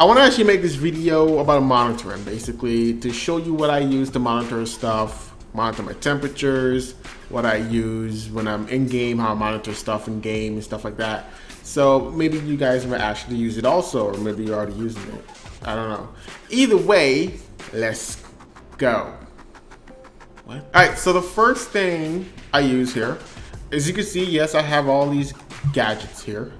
I want to actually make this video about monitoring, basically, to show you what I use to monitor stuff, monitor my temperatures, what I use when I'm in game, how I monitor stuff in game and stuff like that. So maybe you guys might actually use it also, or maybe you're already using it. I don't know. Either way, let's go. What? All right, so the first thing I use here, as you can see, yes, I have all these gadgets here.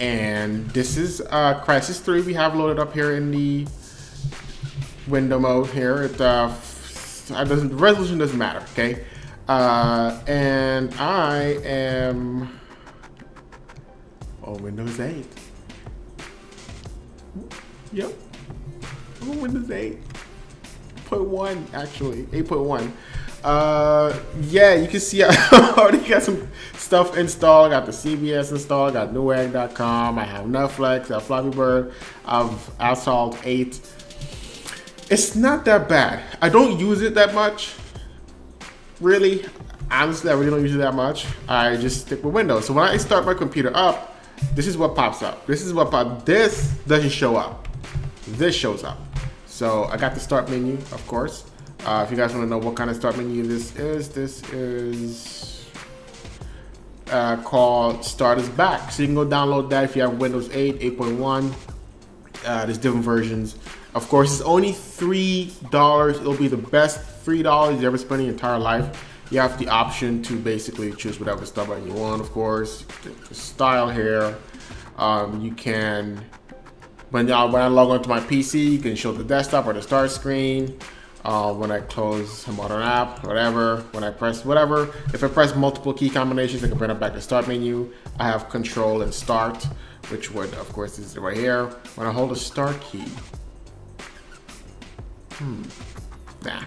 And this is Crysis 3 we have loaded up here in the window mode here. It, the resolution doesn't matter, okay? And I am on Windows 8. Yep, I'm on Windows 8.1 actually, 8.1. Yeah, you can see I already got some stuff installed. I got the CBS installed, I got newegg.com, I have Netflix, I have Flappy Bird, I have Asphalt 8. It's not that bad. I don't use it that much. Really, honestly, I really don't use it that much. I just stick with Windows. So when I start my computer up, this is what pops up. This is what pops. This doesn't show up. This shows up. So I got the start menu, of course. If you guys want to know what kind of start menu this is called Start is Back. So you can go download that if you have Windows 8, 8.1. There's different versions. Of course, it's only $3. It'll be the best $3 you ever spend in your entire life. You have the option to basically choose whatever start button you want, of course. The style here. You can, when I log onto my PC, you can show the desktop or the start screen. When I close a modern app, whatever, when I press whatever. If I press multiple key combinations, I can bring it back to start menu. I have control and start, which would, of course, is right here. When I hold a start key. Nah.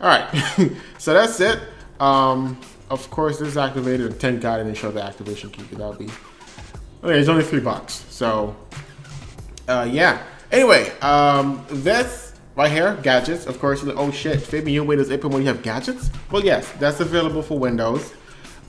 All right. So that's it. Of course, this is activated. The 10 guide and show the activation key. That would be. Okay, it's only $3. So, yeah. Anyway, that's. Right here, gadgets. Of course, you're like, oh shit, Fabian, you Windows 8.1, you have gadgets? Well, yes, that's available for Windows.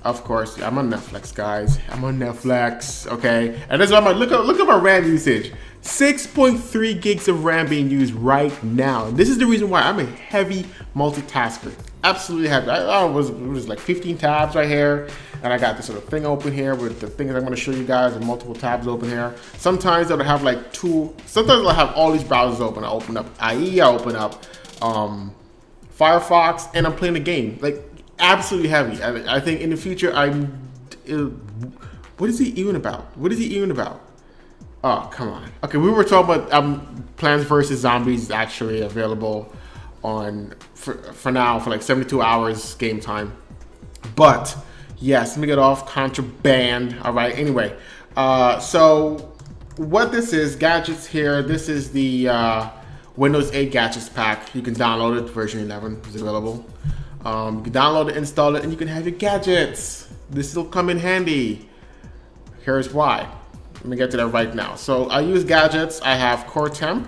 Of course, I'm on Netflix, guys. I'm on Netflix, okay? And that's why I'm like, look at my RAM usage. 6.3 gigs of RAM being used right now. This is the reason why I'm a heavy multitasker. Absolutely heavy. It was like 15 tabs right here. And I got this sort of thing open here with the things I'm going to show you guys and multiple tabs open here. Sometimes I'll have like two, sometimes I'll have all these browsers open. I open up IE, I open up Firefox, and I'm playing a game. Like, absolutely heavy. I think in the future, what is he even about? What is he even about? Oh, come on. Okay, we were talking about Plants vs. Zombies is actually available on, for now, for like 72 hours game time. But, yes, let me get off contraband. All right, anyway. So what this is, gadgets here, this is the Windows 8 gadgets pack. You can download it, version 11 is available. You can download it, install it, and you can have your gadgets. This will come in handy. Here's why. Let me get to that right now. So I use gadgets. I have Core Temp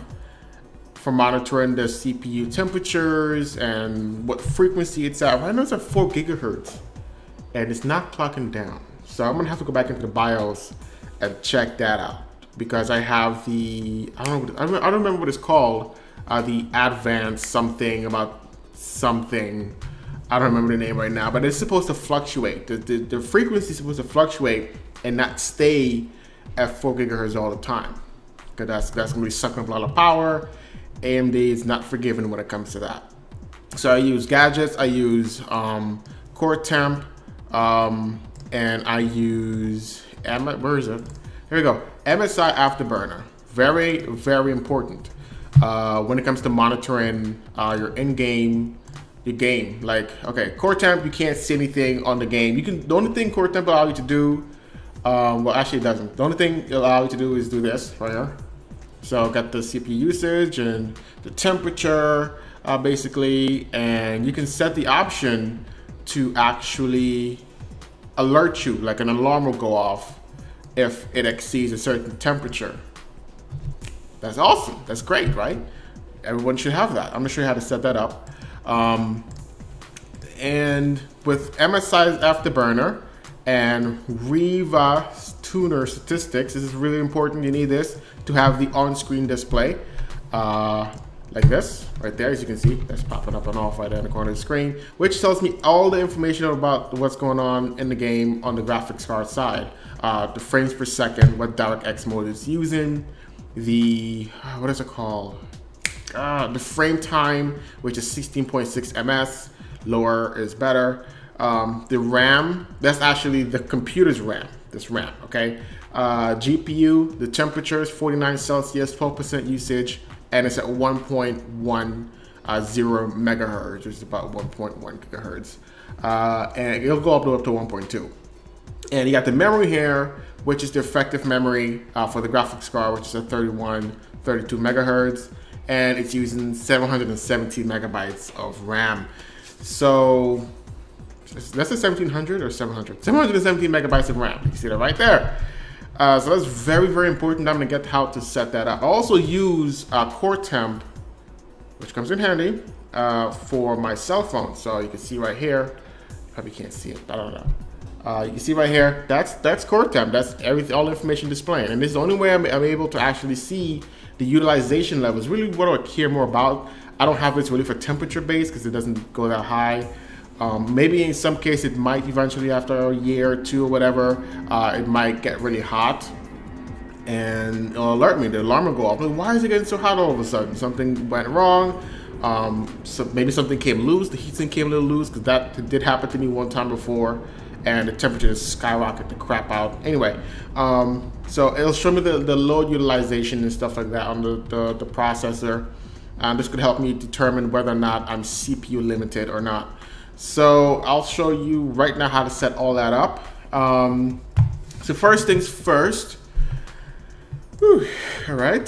for monitoring the CPU temperatures and what frequency it's at. Right now it's at 4 GHz. And it's not clocking down. So I'm gonna have to go back into the BIOS and check that out because I have the, I don't remember what it's called, the advanced something about something. I don't remember the name right now, but it's supposed to fluctuate. The frequency is supposed to fluctuate and not stay at 4 GHz all the time. Because that's gonna be sucking up a lot of power. AMD is not forgiving when it comes to that. So I use gadgets, I use Core Temp, and I use, where is it? Here we go, MSI Afterburner. Very, very important when it comes to monitoring your in-game, your game. Like, okay, Core Temp, you can't see anything on the game. You can, the only thing Core Temp allows you to do, well, actually it doesn't. The only thing it allows you to do is do this right here. So I've got the CPU usage and the temperature, basically, and you can set the option to actually alert you, like an alarm will go off if it exceeds a certain temperature. That's awesome, that's great, right? Everyone should have that. I'm not sure how to set that up. And with MSI's Afterburner and RivaTuner RivaTuner statistics. This is really important. You need this to have the on-screen display like this right there. As you can see, that's popping up and off right there in the corner of the screen, which tells me all the information about what's going on in the game on the graphics card side, the frames per second, what DirectX mode it's using, the what is it called, the frame time, which is 16.6 ms, lower is better, the RAM, that's actually the computer's RAM, this RAM, okay, GPU, the temperature is 49°C, 12% usage, and it's at 1.10 megahertz, which is about 1.1 gigahertz, and it'll go up to 1.2. And you got the memory here, which is the effective memory for the graphics card, which is at 32 megahertz, and it's using 770 megabytes of RAM. So that's a 1700 or 700? 770 megabytes of RAM. You see that right there. So that's very, very important. I'm gonna get how to set that up. I also use Core Temp, which comes in handy for my cell phone. So you can see right here, probably can't see it, I don't know. You can see right here, that's Core Temp. That's everything, all information displaying. And this is the only way I'm able to actually see the utilization levels. Really what I care more about. I don't have this really for temperature base because it doesn't go that high. Maybe in some case it might eventually, after a year or two or whatever, it might get really hot and it'll alert me, the alarm will go off. Like, why is it getting so hot all of a sudden? Something went wrong. So maybe something came loose, the heatsink came a little loose, because that did happen to me one time before, and the temperature just skyrocketed the crap out. Anyway, so it'll show me the load utilization and stuff like that on the processor. This could help me determine whether or not I'm CPU limited or not. So I'll show you right now how to set all that up. So first things first, all right,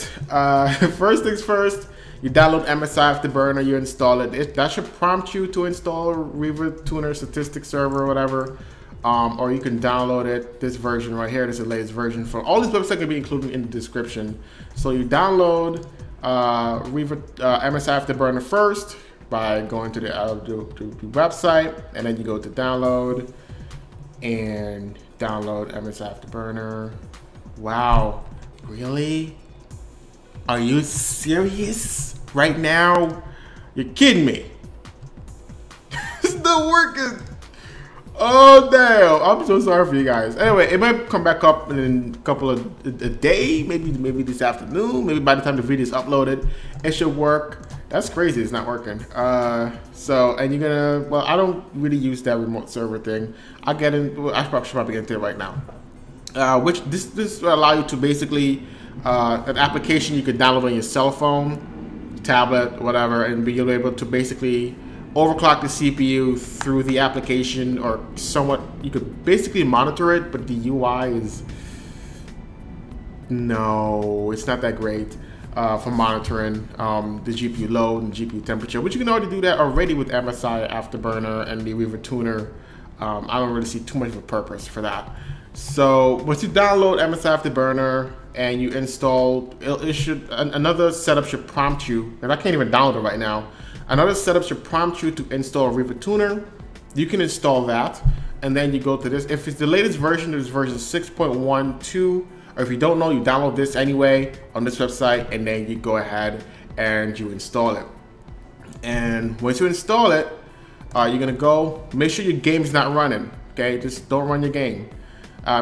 first things first, you download MSI Afterburner, you install it. That should prompt you to install RivaTuner Statistics Server or whatever, or you can download it, this version right here, this is the latest version. For all these websites can be included in the description. So you download MSI Afterburner first, by going to the website, and then you go to download and download MSI Afterburner. Wow, really? Are you serious right now? You're kidding me. It's not working. Oh damn, I'm so sorry for you guys. Anyway, it might come back up in a couple of a day, maybe this afternoon, maybe by the time the video is uploaded, it should work. That's crazy, it's not working. So, and you're gonna, well, I don't really use that remote server thing. I'll get in, well, I should probably get into it right now. Which, this will allow you to basically, an application you could download on your cell phone, tablet, whatever, and be able to basically overclock the CPU through the application, or somewhat, you could basically monitor it, but the UI is, no, it's not that great. For monitoring the GPU load and GPU temperature, which you can already do that already with MSI Afterburner and the RivaTuner. I don't really see too much of a purpose for that. So once you download MSI Afterburner and you install, it should, another setup should prompt you, and I can't even download it right now. Another setup should prompt you to install RivaTuner. You can install that, and then you go to this. If it's the latest version, it's version 6.12. Or if you don't know, you download this anyway on this website, and then you go ahead and you install it. And once you install it, you're gonna go, make sure your game's not running, okay? Just don't run your game.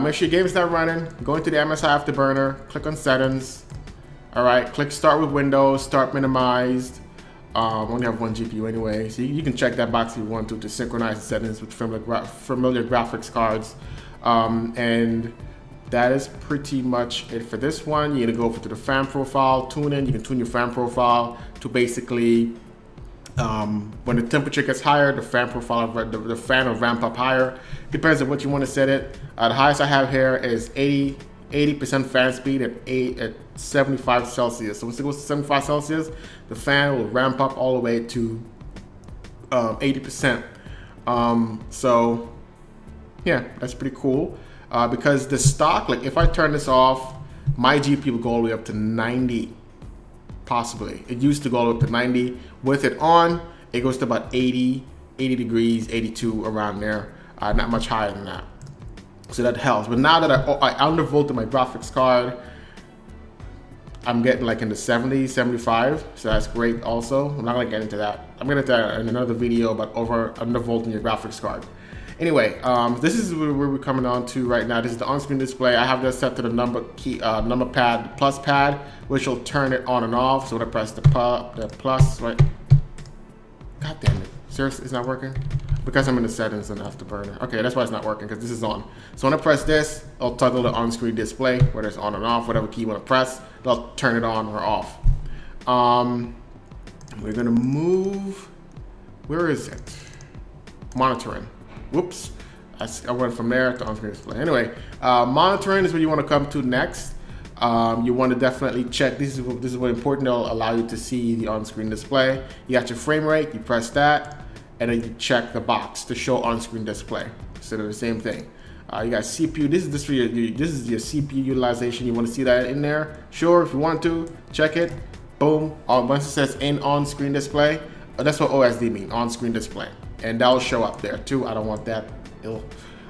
Make sure your game's not running. Go into the MSI Afterburner, click on settings, all right? Click start with Windows, start minimized. Only have one GPU anyway, so you can check that box if you want to synchronize the settings with familiar graphics cards. And that is pretty much it for this one. You're gonna go over to the fan profile, tune in. You can tune your fan profile to basically, when the temperature gets higher, the fan profile, the fan will ramp up higher. Depends on what you want to set it. The highest I have here is 80% fan speed at 75 Celsius. So once it goes to 75 Celsius, the fan will ramp up all the way to 80%. So yeah, that's pretty cool. Because the stock, like if I turn this off, my GPU will go all the way up to 90, possibly. It used to go all the way up to 90. With it on, it goes to about 80 degrees, 82, around there. Not much higher than that. so that helps. But now that I undervolted my graphics card, I'm getting like in the 70, 75, so that's great also. I'm not gonna get into that. I'm gonna get into that in another video about undervolting your graphics card. Anyway, this is where we're coming on to right now. This is the on-screen display. I have this set to the number pad, plus pad, which will turn it on and off. So when I press the plus, right? God damn it, seriously, it's not working? Because I'm in the settings and Afterburner. Okay, that's why it's not working, because this is on. So when I press this, I'll toggle the on-screen display, whether it's on and off, whatever key you wanna press, they'll turn it on or off. We're gonna move, where is it? Monitoring. Whoops, I went from there to on-screen display. Anyway, monitoring is what you want to come to next. You want to definitely check, this is what important, it'll allow you to see the on-screen display. You got your frame rate, you press that, and then you check the box to show on-screen display. So they're the same thing. You got CPU, this is your CPU utilization, you want to see that in there. Sure, if you want to, check it, boom. Once it says in on-screen display, that's what OSD means, on-screen display. And that'll show up there too. I don't want that.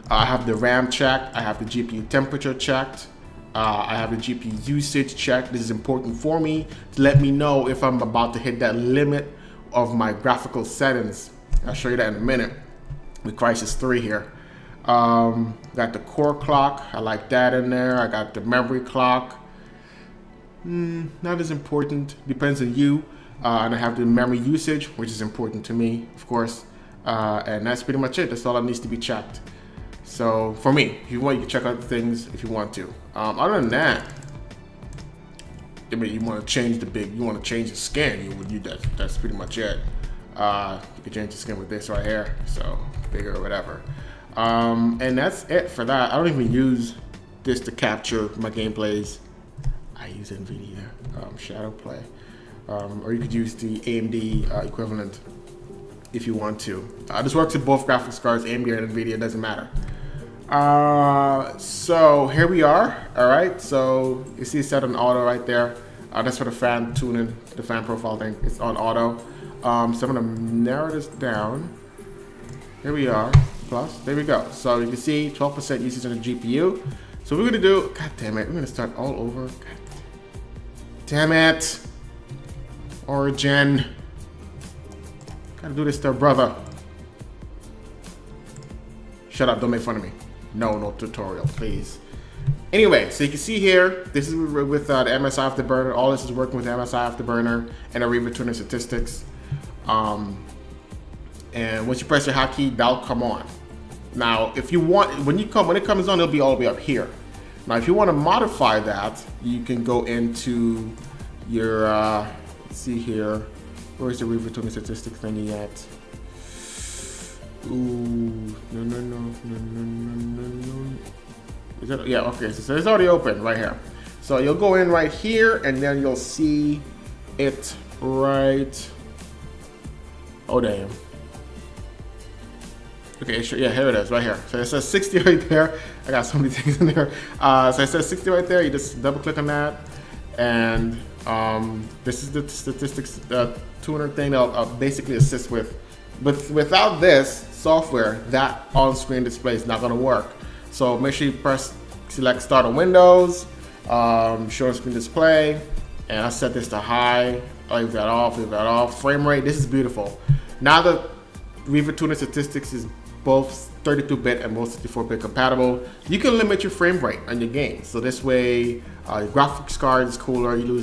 I have the RAM checked. I have the GPU temperature checked. I have the GPU usage checked. This is important for me to let me know if I'm about to hit that limit of my graphical settings. I'll show you that in a minute with Crysis 3 here. Got the core clock. I like that in there. I got the memory clock. Not as important. Depends on you. And I have the memory usage, which is important to me, of course. And that's pretty much it. That's all that needs to be checked. So for me, if you want, you can check out the things if you want to. Other than that, I mean, you want to change the skin. That's pretty much it. You can change the skin with this right here, so bigger or whatever. And that's it for that. I don't even use this to capture my gameplays. I use Nvidia ShadowPlay, or you could use the AMD equivalent. If you want to. This works with both graphics cards, AMD and Nvidia, it doesn't matter. So here we are, all right? So you see it's set on auto right there. That's for the fan tuning, the fan profile thing, it's on auto. So I'm gonna narrow this down. Here we are, plus, there we go. So you can see 12% usage on the GPU. So we're gonna do, god damn it, we're gonna start all over. God damn it, Origin. Gotta do this to her brother. Shut up, don't make fun of me. No tutorial, please. Anyway, so you can see here, this is with the MSI Afterburner. All this is working with MSI Afterburner and the RivaTuner statistics. And once you press your hotkey, that'll come on. Now, if you want, when it comes on, it'll be all the way up here. Now, if you want to modify that, you can go into your, let's see here. Where's the RivaTuner statistics thingy at? Ooh, no. Is that, yeah, okay, so it's already open right here. So you'll go in right here and then you'll see it right, oh damn. Okay, sure, yeah, here it is, right here. So it says 60 right there. I got so many things in there. So it says 60 right there, you just double click on that and this is the statistics tuner thing that'll basically assist with. But without this software, that on-screen display is not gonna work. So make sure you select Start on Windows, Show on-screen display, and I set this to high. I leave that off, leave that off. Frame rate, this is beautiful. Now the RivaTuner statistics is both 32-bit and both 64-bit compatible. You can limit your frame rate on your game. So this way, your graphics card is cooler, you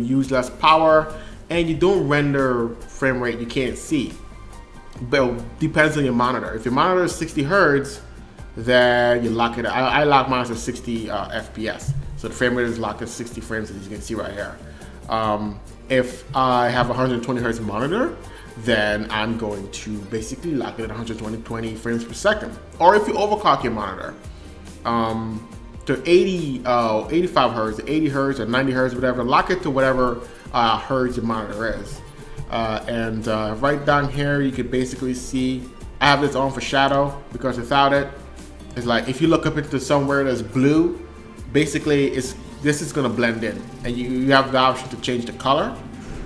use less power, and you don't render frame rate you can't see. But it depends on your monitor. If your monitor is 60 hertz, then you lock it. I lock mine to 60 FPS. So the frame rate is locked at 60 frames, as you can see right here. If I have a 120 hertz monitor, then I'm going to basically lock it at 120 frames per second. Or if you overclock your monitor to 85 hertz, 80 hertz, or 90 hertz, whatever, lock it to whatever hertz your monitor is. Right down here, you can basically see, I have this on for shadow because without it, it's like if you look up into somewhere that's blue, basically this is gonna blend in. And you have the option to change the color,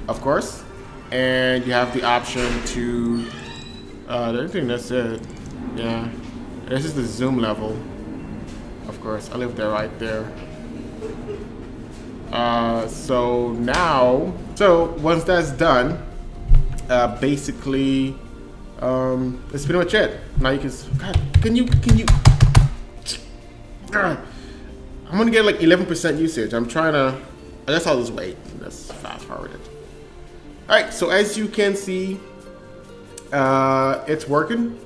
of course. And you have the option to, I think that's it, yeah. This is the zoom level. Of course, I live there right there. So once that's done, basically, that's pretty much it. Now you can, God, can you, I'm gonna get like 11% usage. I'm trying to, I guess I'll just wait. Let's fast forward it. All right, so as you can see, it's working,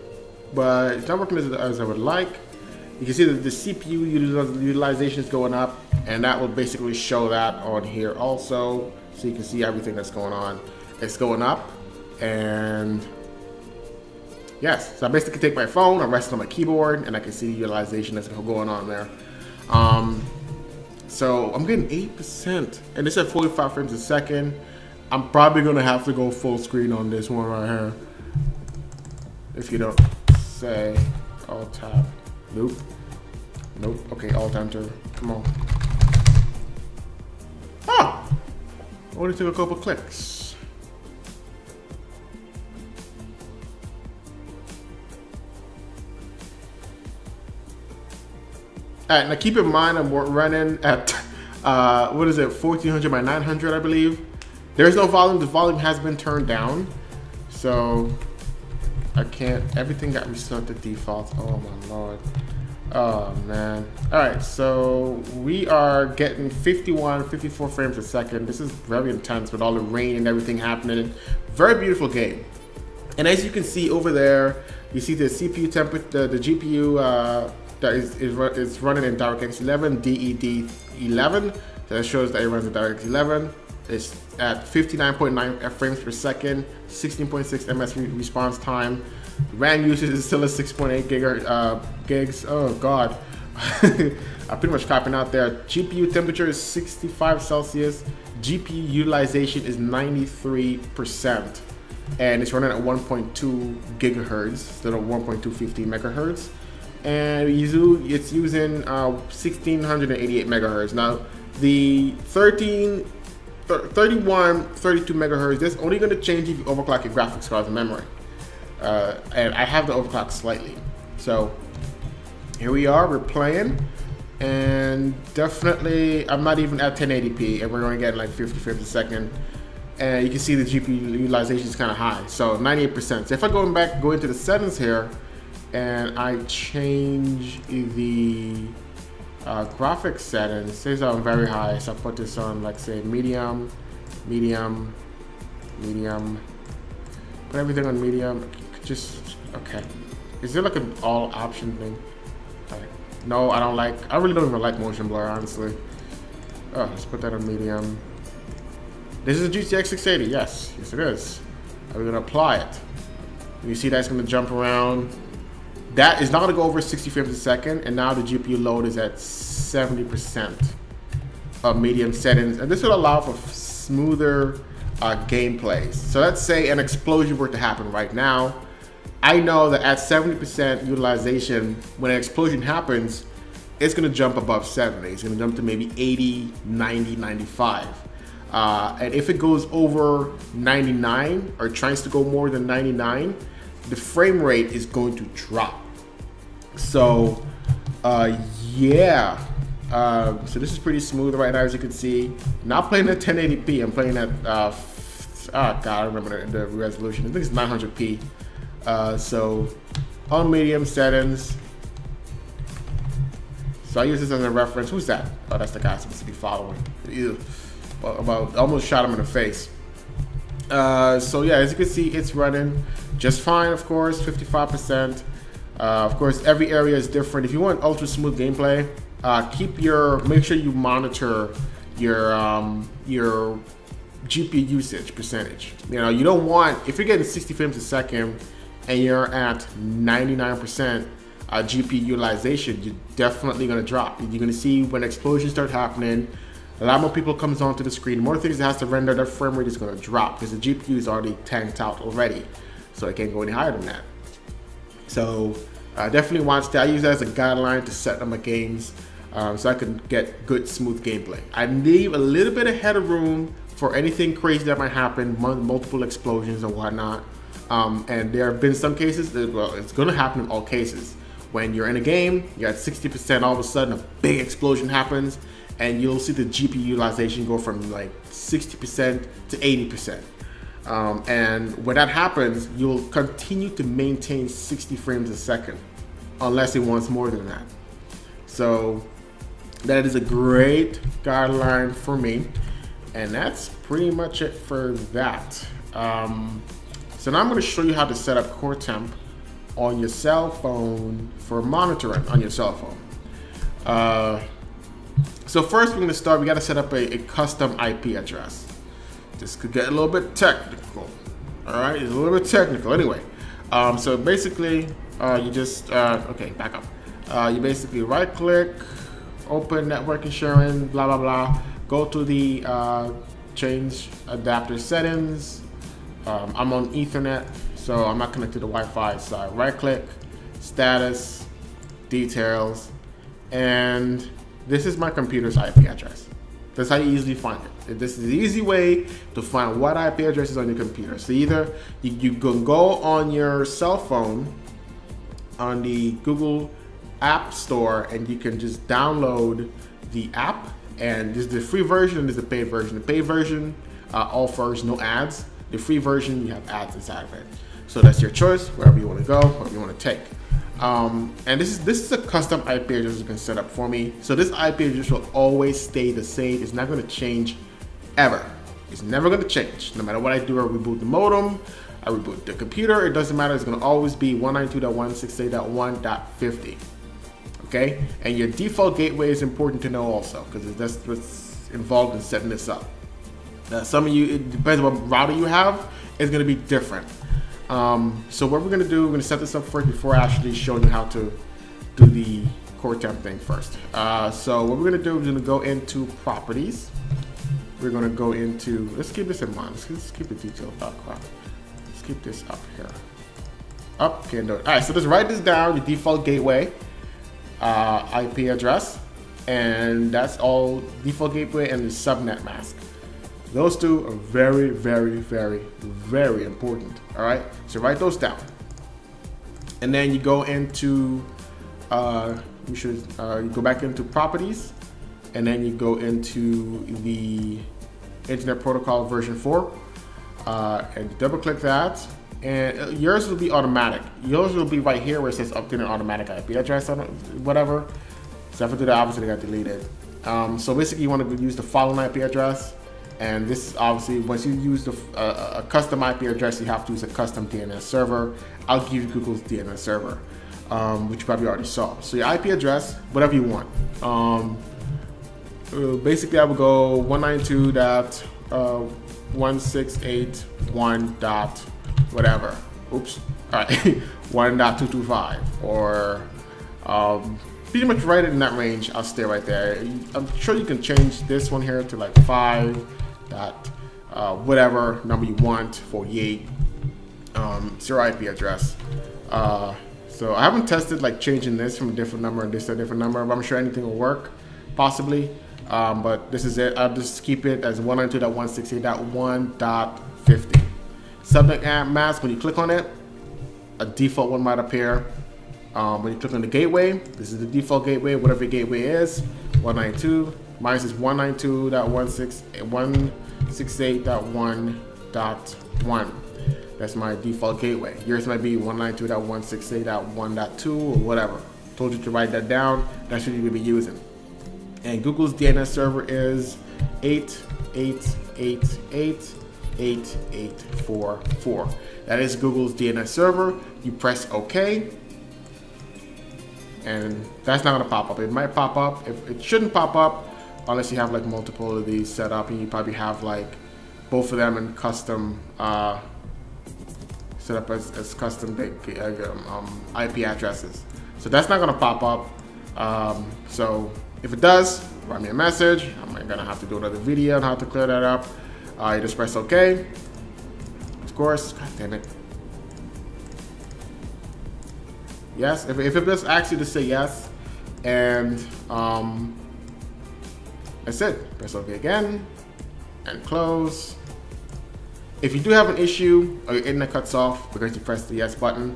but it's not working as I would like. You can see that the CPU utilization is going up, and that will basically show that on here also. So you can see everything that's going on. It's going up, and yes. So I basically take my phone, I rest on my keyboard, and I can see the utilization that's going on there. So I'm getting 8%, and it's at 45 frames a second. I'm probably gonna have to go full screen on this one right here. If you don't say alt tab, nope, nope. Okay, alt enter. Come on. Ah, only took a couple clicks. All right, now keep in mind I'm running at what is it, 1400 by 900, I believe. There's no volume. The volume has been turned down, so I can't. Everything got restored to default. Oh my lord. Oh man. All right, so we are getting 51, 54 frames a second. This is very intense with all the rain and everything happening. Very beautiful game. And as you can see over there, you see the CPU temperature, the GPU that is running in DirectX 11 DED 11. That shows that it runs in DirectX 11. It's at 59.9 frames per second, 16.6 ms response time. RAM usage is still at 6.8 gigs. Oh god. I'm pretty much copying out there. GPU temperature is 65 Celsius. GPU utilization is 93%, and it's running at 1.2 gigahertz instead of 1.250 megahertz. And it's using 1688 megahertz. Now the 31, 32 megahertz, that's only going to change if you overclock your graphics card's memory. And I have to overclock slightly. So here we are, we're playing, and definitely I'm not even at 1080p, and we're only getting like 50 frames a second. And you can see the GPU utilization is kind of high, so 98%. So if I go into the settings here, and I change the graphics settings, these are very high, so I put this on, like, say, medium, medium, medium, put everything on medium. Just okay, is there like an all option thing? Like, no, I don't like, I really don't even like motion blur, honestly. Oh, let's put that on medium. This is a GTX 680, yes, yes it is. I'm gonna apply it. You see that's gonna jump around. That is not going to go over 60 frames a second, and now the GPU load is at 70% of medium settings, and this will allow for smoother gameplays. So let's say an explosion were to happen right now. I know that at 70% utilization, when an explosion happens, it's going to jump above 70. It's going to jump to maybe 80, 90, 95. And if it goes over 99 or tries to go more than 99, the frame rate is going to drop. So yeah, so this is pretty smooth right now, as you can see. Not playing at 1080p, I'm playing at oh god, I remember the resolution, I think it's 900p. So on medium settings, so I use this as a reference. Who's that? Oh, that's the guy I'm supposed to be following. Ew. About almost shot him in the face. So yeah, as you can see, it's running just fine. Of course, 55%. Of course, every area is different. If you want ultra smooth gameplay, make sure you monitor your GPU usage percentage. You know, you don't want, if you're getting 60 frames a second and you're at 99% GPU utilization, you're definitely gonna drop. You're gonna see when explosions start happening, a lot more people comes onto the screen, more things it has to render, their frame rate is going to drop because the GPU is already tanked out already, so it can't go any higher than that. So definitely watch that. I use that as a guideline to set up my games, so I can get good smooth gameplay. I leave a little bit of room for anything crazy that might happen, multiple explosions and whatnot, and there have been some cases that, well, it's going to happen in all cases, When you're in a game, you're at 60%, all of a sudden a big explosion happens, and you'll see the GPU utilization go from like 60% to 80%. And when that happens, you'll continue to maintain 60 frames a second, unless it wants more than that. So that is a great guideline for me. And that's pretty much it for that. So now I'm gonna show you how to set up Core Temp on your cell phone for monitoring on your cell phone. So first we're gonna start, we gotta set up a custom IP address. This could get a little bit technical. All right, it's a little bit technical anyway. So basically you just, okay, back up. You basically right click, open network sharing, blah, blah, blah. Go to the change adapter settings. I'm on Ethernet, so I'm not connected to Wi-Fi, so I right click, status, details, and this is my computer's IP address. That's how you easily find it. This is the easy way to find what IP address is on your computer. So either you can go on your cell phone on the Google App Store and you can just download the app, and there's the free version and there's the paid version. The paid version offers no ads. The free version, you have ads inside of it. So that's your choice, wherever you want to go, wherever you want to take. And this is a custom IP address that's been set up for me. So this IP address will always stay the same. It's not going to change ever. It's never going to change. No matter what I do, I reboot the modem, I reboot the computer, it doesn't matter. It's going to always be 192.168.1.50. Okay? And your default gateway is important to know also, because that's what's involved in setting this up. Some of you, it depends on what router you have, it's going to be different. So what we're going to do, we're going to set this up first before I actually show you how to do the Core Temp thing first. So what we're going to do, we're going to go into properties. We're going to go into, let's keep this in mind. Let's keep the detail up. Let's keep this up here. Up here. No. All right, so just write this down, your default gateway, IP address, and that's all default gateway and the subnet mask. Those two are very, very, very, very important, all right? So write those down. And then you go into, you go back into properties, and then you go into the Internet Protocol version 4, and double click that. And yours will be automatic. Yours will be right here where it says update an automatic IP address, or whatever. So after that, obviously got deleted. So basically you wanna use the following IP address. And this is obviously, once you use a custom IP address, you have to use a custom DNS server. I'll give you Google's DNS server, which you probably already saw. So your IP address, whatever you want. Basically, I would go 192.168.1. Whatever. Oops. All right. 1.225 or. Pretty much right in that range, I'll stay right there. I'm sure you can change this one here to like 5. Whatever number you want, 48. It's your IP address. So I haven't tested like changing this from a different number and this to a different number, but I'm sure anything will work, possibly. But this is it. I'll just keep it as 192.168.1.50. Subnet mask, when you click on it, a default one might appear. When you click on the gateway, this is the default gateway, whatever your gateway is, 192. Mine is 192.168.1.1. That's my default gateway. Yours might be 192.168.1.2 or whatever. Told you to write that down. That's what you will be using. And Google's DNS server is 88888844. That is Google's DNS server. You press OK. And that's not gonna pop up. It might pop up. It shouldn't pop up unless you have like multiple of these set up, and you probably have like both of them in custom set up as custom IP addresses. So that's not gonna pop up. So if it does, write me a message. I'm gonna have to do another video on how to clear that up. You just press OK. Of course, God damn it. Yes, if it does ask you to say yes, and that's it. Press OK again, and close. If you do have an issue, or your internet cuts off because you press the yes button,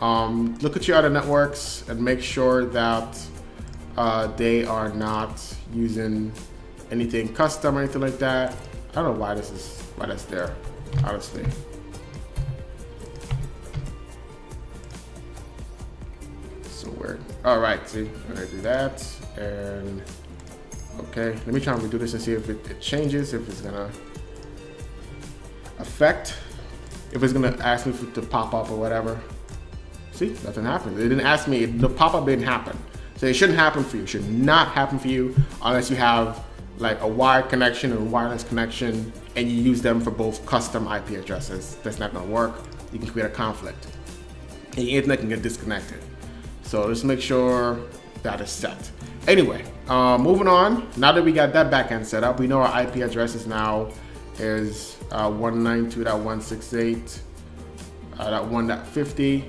Look at your other networks and make sure that they are not using anything custom or anything like that. I don't know why this is, why that's there, honestly. So weird. All right, see, I'm gonna do that. And okay, let me try and redo this and see if it changes, if it's gonna affect, if it's gonna ask me to pop up or whatever. See, nothing happened. It didn't ask me, the pop-up didn't happen. So it shouldn't happen for you. It should not happen for you unless you have like a wired connection or wireless connection and you use them for both custom IP addresses. That's not gonna work. You can create a conflict. And your internet can get disconnected. So just make sure that is set. Anyway, moving on. Now that we got that backend set up, we know our IP address is now is 192.168.1.50.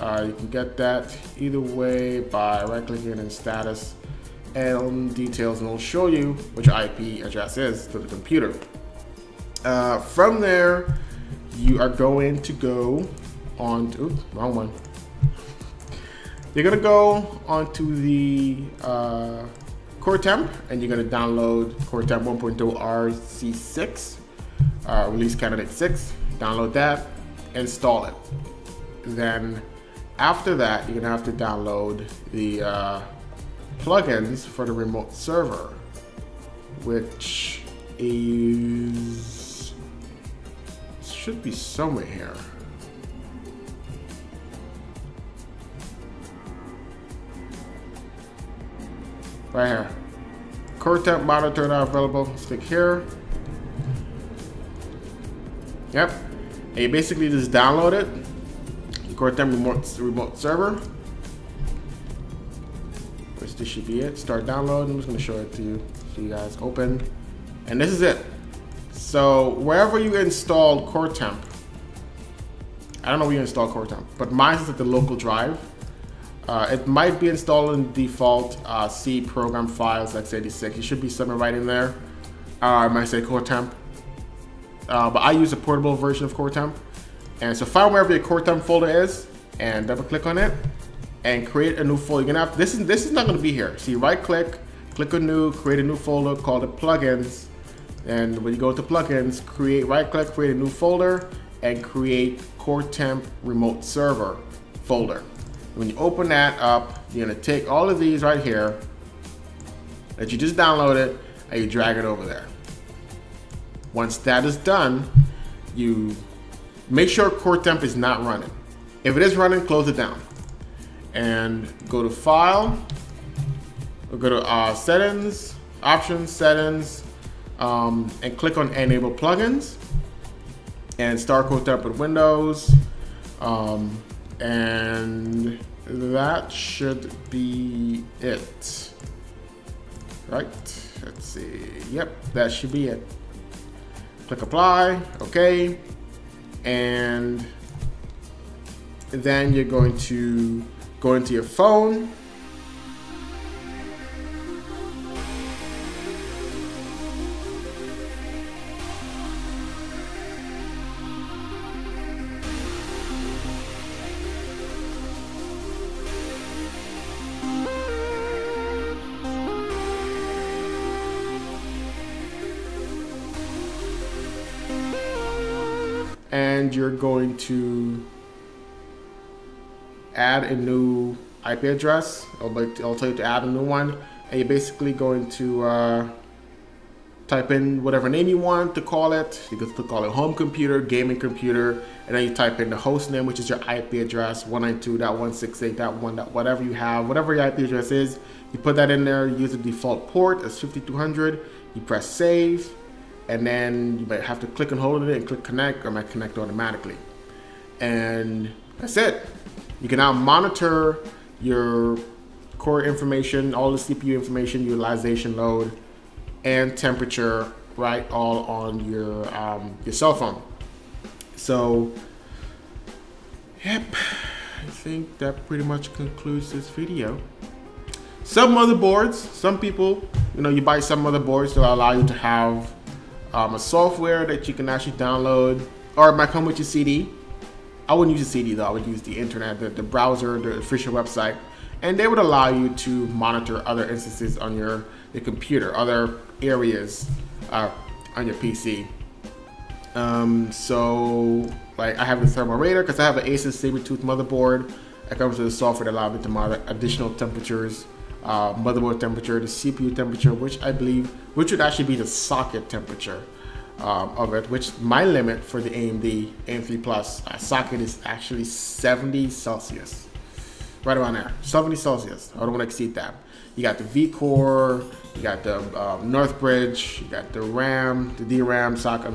You can get that either way by right-clicking in status, and details, and it'll show you which IP address is to the computer. From there, you are going to go on to, oops, wrong one. You're gonna go onto the Core Temp, and you're gonna download Core Temp 1.0 RC6, release candidate 6. Download that, install it. Then after that, you're gonna have to download the plugins for the remote server, which is, should be somewhere here. Right here. Core Temp monitor not available, stick here. Yep, and you basically just download it. Core Temp remote server, which this should be it. Start download. I'm just going to show it to you so you guys open. And this is it. So wherever you installed Core Temp, I don't know where you installed Core Temp, but mine is at the local drive. It might be installed in default C program files x86. It should be somewhere right in there. I might say Core Temp, but I use a portable version of Core Temp. And so find wherever your Core Temp folder is and double click on it and create a new folder. You're gonna have, this is not gonna be here. So you right click, click on new, create a new folder, called it plugins. And when you go to plugins, create, right click, create a new folder and create Core Temp remote server folder. When you open that up, you're gonna take all of these right here that you just downloaded and you drag it over there. Once that is done, you make sure Core Temp is not running. If it is running, close it down. And go to File, we'll go to Settings, Options, Settings, and click on Enable Plugins. And start Core Temp with Windows. And that should be it. Right, let's see. Yep, that should be it. Click Apply, okay. And then you're going to go into your phone. And you're going to add a new IP address. I'll tell you to add a new one. And you're basically going to type in whatever name you want to call it. You could call it home computer, gaming computer, and then you type in the host name, which is your IP address, 192.168.1. Whatever you have, whatever your IP address is, you put that in there. Use the default port as 5200. You press save. And then you might have to click and hold it and click connect, or it might connect automatically. And that's it. You can now monitor your core information, all the CPU information, utilization load, and temperature, right, all on your cell phone. So, yep, I think that pretty much concludes this video. Some motherboards, some people, you know, you buy some motherboards that allow you to have a software that you can actually download, or it might come with your CD. I wouldn't use a CD though, I would use the internet, the browser, the official website, and they would allow you to monitor other instances on your computer, other areas on your PC. So like I have the thermal radar because I have an ASUS Sabertooth motherboard. It comes with the software that allows me to monitor additional temperatures, motherboard temperature, the CPU temperature, which would actually be the socket temperature of it, which my limit for the AMD AM3 Plus socket is actually 70 Celsius. Right around there, 70 Celsius. I don't want to exceed that. You got the V-Core, you got the Northbridge, you got the RAM, the DRAM socket,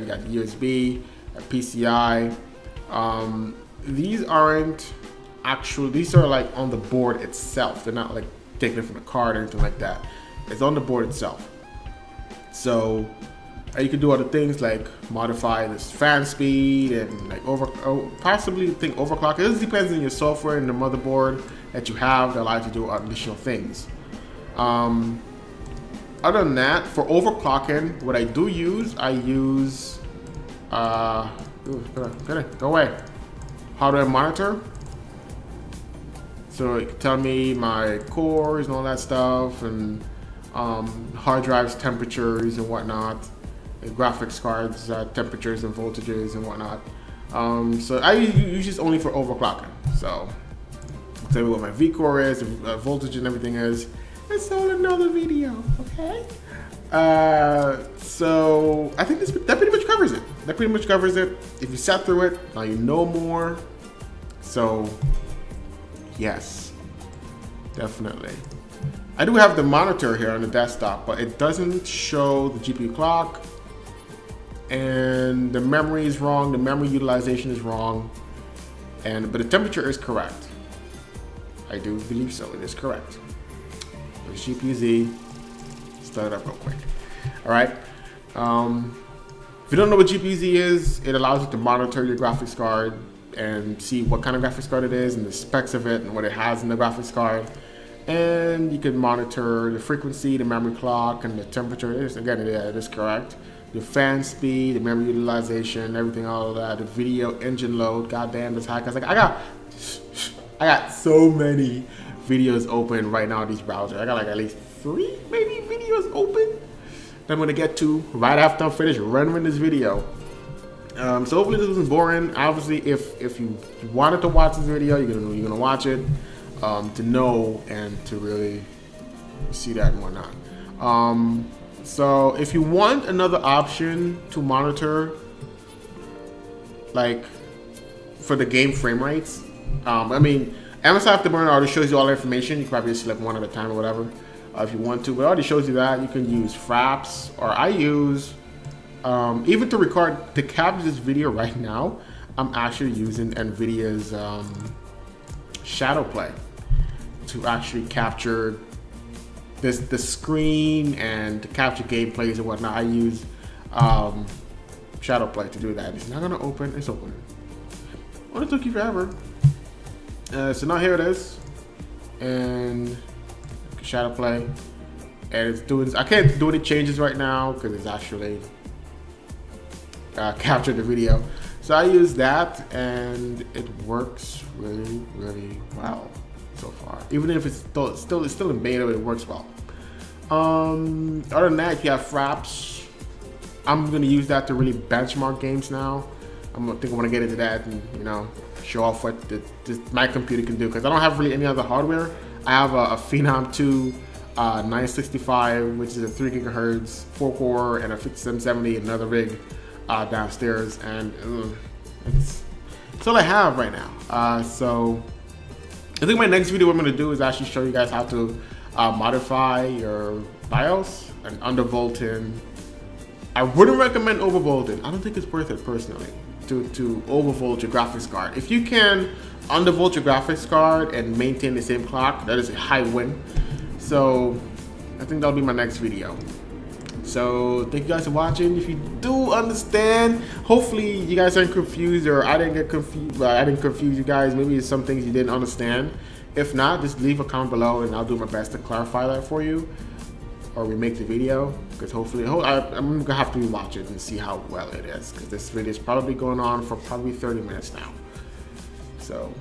you got the USB, PCI. These aren't actual, these are like on the board itself. They're not like taken from the card or anything like that. It's on the board itself. So you can do other things like modify this fan speed and like possibly overclock. It just depends on your software and the motherboard that you have that allows you to do additional things. Other than that, for overclocking, what I do use, how do I monitor? So it can tell me my cores and all that stuff, and hard drives temperatures and whatnot. Graphics cards, temperatures and voltages and whatnot. So I use this only for overclocking. So tell me what my V-Core is, voltage and everything is. That's all another video, okay? So I think that pretty much covers it. That pretty much covers it. If you sat through it, now you know more. So yes, definitely. I do have the monitor here on the desktop, but it doesn't show the GPU clock. And the memory is wrong, the memory utilization is wrong, but the temperature is correct. I do believe so, it is correct. There's GPUZ, start it up real quick. All right, if you don't know what GPUZ is, it allows you to monitor your graphics card and see what kind of graphics card it is and the specs of it and what it has in the graphics card. And you can monitor the frequency, the memory clock, and the temperature. It is correct. The fan speed, the memory utilization, everything, all of that, the video engine load, goddamn, that's high. Cause like I got so many videos open right now on this browser. I got like at least 3, maybe videos open that I'm gonna get to right after I'm finished rendering this video. So hopefully this wasn't boring. Obviously, if you wanted to watch this video, you're gonna watch it to know and to really see that and whatnot. So if you want another option to monitor, like for the game frame rates, I mean, MSI Afterburner already shows you all the information. You can probably just select one at a time or whatever if you want to, but it already shows you that. You can use Fraps, or I use, even to record, to capture this video right now, I'm actually using Nvidia's ShadowPlay to actually capture the screen and to capture gameplays and whatnot. I use ShadowPlay to do that. It's not gonna open. It's opening. Well, it took you forever. So now here it is, and ShadowPlay, and it's doing. I can't do any changes right now because it's actually captured the video. So I use that, and it works really, really well so far. Even if it's still in beta, it works well. Other than that, you have Fraps. I'm gonna use that to really benchmark games now. I think I want to get into that and, you know, show off what my computer can do, because I don't have really any other hardware. I have a Phenom 2 965, which is a 3 GHz 4-core, and a 5770, another rig downstairs, and it's all I have right now. So I think my next video, what I'm going to do is actually show you guys how to modify your BIOS and undervolting. I wouldn't recommend overvolting. I don't think it's worth it personally to overvolt your graphics card. If you can undervolt your graphics card and maintain the same clock, that is a high win. So I think that'll be my next video. So thank you guys for watching. If you do understand, hopefully you guys aren't confused, or I didn't get confused. I didn't confuse you guys. Maybe it's some things you didn't understand. If not, just leave a comment below, and I'll do my best to clarify that for you, or remake the video. Because hopefully, I'm gonna have to rewatch it and see how well it is. Because this video is probably going on for probably 30 minutes now. So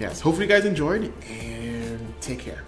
yes, hopefully you guys enjoyed and take care.